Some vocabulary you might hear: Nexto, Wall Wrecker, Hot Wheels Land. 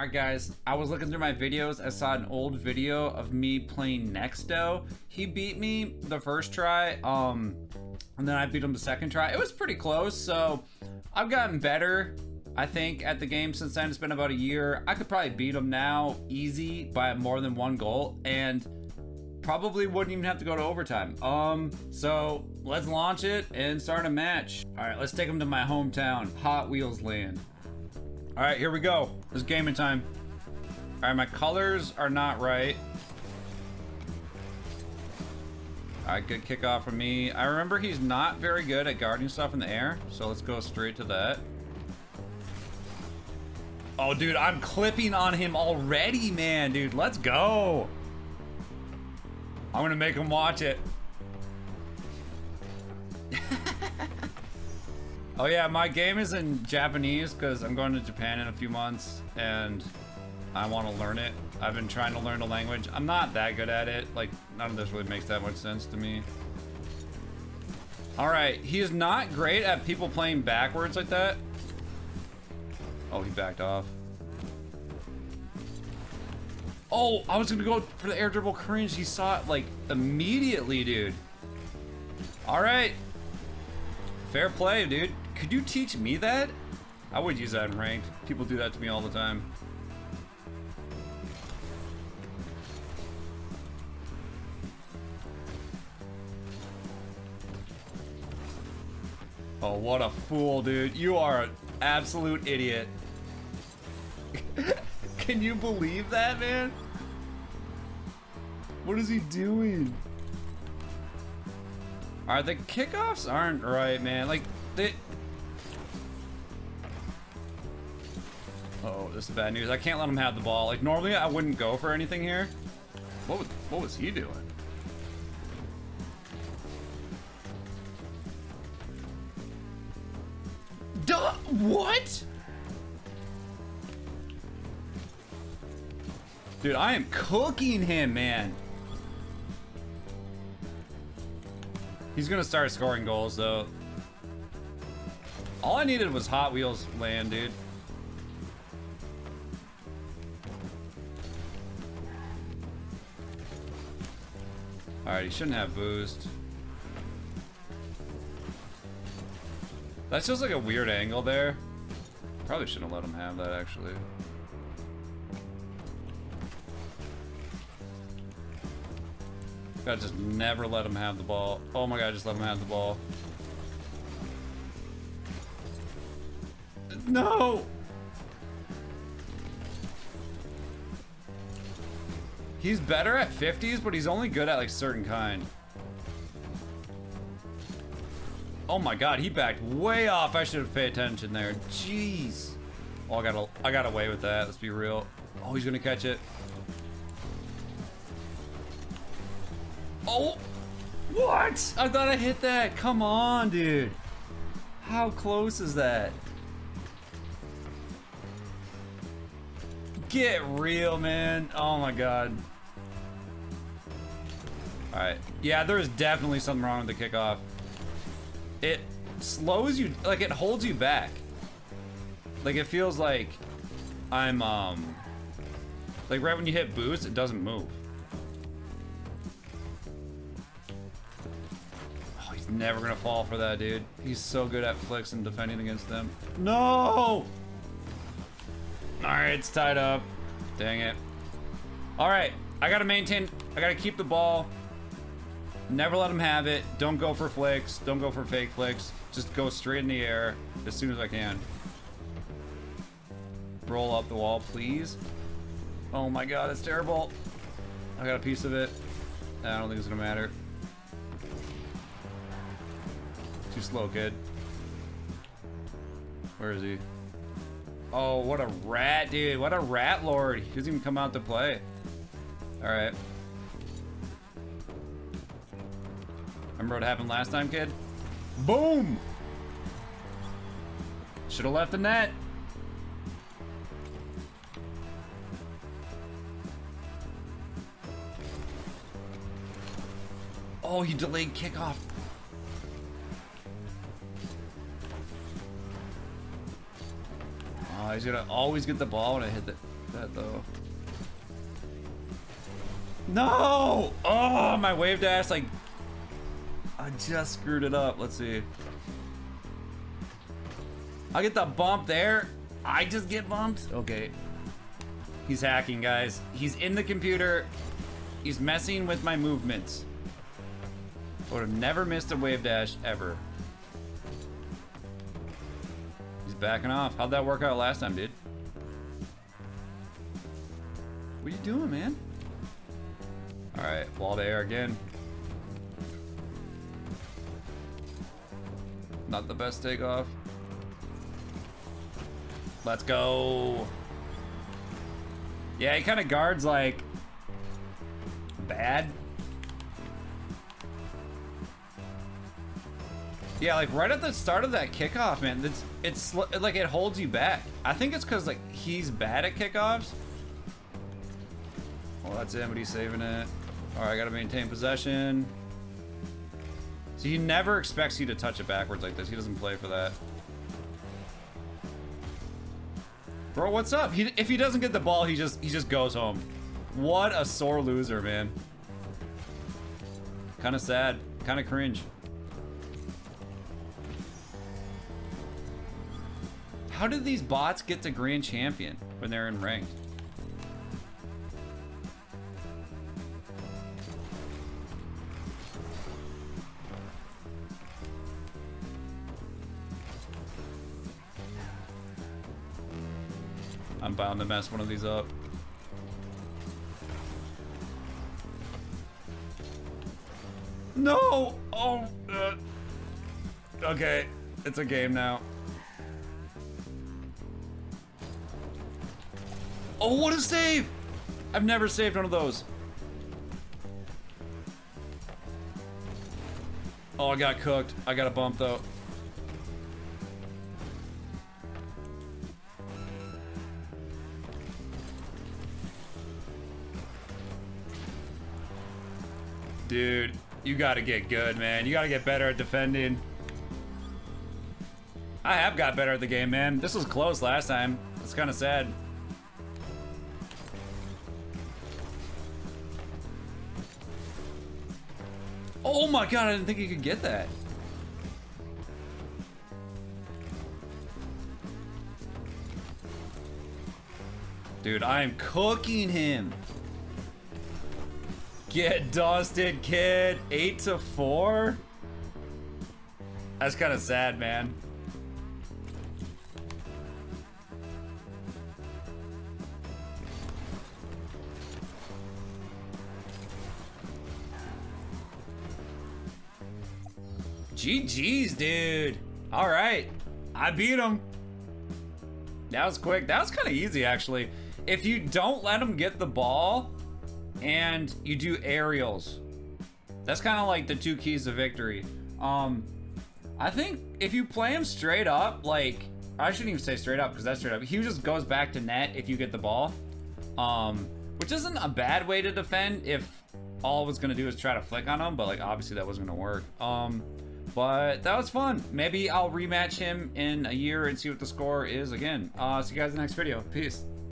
Alright guys, I was looking through my videos, I saw an old video of me playing Nexto. He beat me the first try, and then I beat him the second try. It was pretty close, so I've gotten better, I think, at the game since then. It's been about a year. I could probably beat him now, easy, by more than one goal, and probably wouldn't even have to go to overtime. So let's launch it and start a match. Alright, let's take him to my hometown, Hot Wheels Land. All right, here we go. It's gaming time. All right, my colors are not right. All right, good kickoff from me. I remember he's not very good at guarding stuff in the air, so let's go straight to that. Oh, dude, I'm clipping on him already, man, dude. Let's go. I'm gonna make him watch it. Oh yeah, my game is in Japanese because I'm going to Japan in a few months and I want to learn it. I've been trying to learn a language. I'm not that good at it. Like, none of this really makes that much sense to me. All right, he is not great at people playing backwards like that. Oh, he backed off. Oh, I was going to go for the air dribble cringe. He saw it like immediately, dude. All right. Fair play, dude. Could you teach me that? I would use that in ranked. People do that to me all the time. Oh, what a fool, dude. You are an absolute idiot. Can you believe that, man? What is he doing? Alright, the kickoffs aren't right, man. Like, they... Uh-oh, this is bad news. I can't let him have the ball. Like, normally I wouldn't go for anything here. What was he doing? Duh! What?! Dude, I am cooking him, man. He's gonna start scoring goals, though. All I needed was Hot Wheels Land, dude. Alright, he shouldn't have boost. That's just like a weird angle there. Probably shouldn't have let him have that, actually. Gotta just never let him have the ball. Oh my god, just let him have the ball. No! He's better at 50s, but he's only good at like certain kind. Oh my god, he backed way off. I should have paid attention there. Jeez. Oh, I got away with that. Let's be real. Oh, he's gonna catch it. Oh, what? I thought I hit that. Come on, dude. How close is that? Get real, man. Oh my god. All right. Yeah, there is definitely something wrong with the kickoff. It slows you, like it holds you back. Like it feels like I'm, like right when you hit boost, it doesn't move. Never gonna fall for that, dude. He's so good at flicks and defending against them. No! Alright, it's tied up. Dang it. Alright, I gotta keep the ball. Never let him have it. Don't go for flicks. Don't go for fake flicks. Just go straight in the air as soon as I can. Roll up the wall, please. Oh my god, that's terrible. I got a piece of it. I don't think it's gonna matter. Too slow, kid. Where is he? Oh, what a rat, dude. What a rat lord. He doesn't even come out to play. Alright. Remember what happened last time, kid? Boom! Should have left the net. Oh, he delayed kickoff. He's gonna always get the ball when I hit the... like that though. No! Oh, my wave dash, like, I just screwed it up. Let's see. I'll get the bump there. I just get bumped. Okay. He's hacking, guys. He's in the computer. He's messing with my movements. I would have never missed a wave dash ever. He's backing off. How'd that work out last time, dude? What are you doing, man? All right, wall to air again. Not the best takeoff. Let's go. Yeah, he kind of guards like bad. Yeah, like right at the start of that kickoff, man, it's like it holds you back. I think it's because like he's bad at kickoffs. Well, that's him, but he's saving it. All right, I gotta maintain possession. So he never expects you to touch it backwards like this. He doesn't play for that. Bro, what's up? If he doesn't get the ball, he just goes home. What a sore loser, man. Kind of sad, kind of cringe. How did these bots get to Grand Champion when they're in ranked? I'm bound to mess one of these up. No! Oh! Okay, it's a game now. Oh, what a save! I've never saved one of those. Oh, I got cooked. I got a bump, though. Dude, you gotta get good, man. You gotta get better at defending. I have got better at the game, man. This was close last time. It's kind of sad. Oh my god, I didn't think you could get that. Dude, I am cooking him. Get dusted, kid. 8-4? That's kind of sad, man. GG's, dude. All right, I beat him. That was quick. That was kind of easy, actually. If you don't let him get the ball and you do aerials, that's kind of like the two keys to victory. I think if you play him straight up, like, I shouldn't even say straight up because that's straight up. He just goes back to net if you get the ball, which isn't a bad way to defend if all I was gonna do is try to flick on him, but like obviously that wasn't gonna work. But that was fun. Maybe I'll rematch him in a year and see what the score is again. See you guys in the next video. Peace.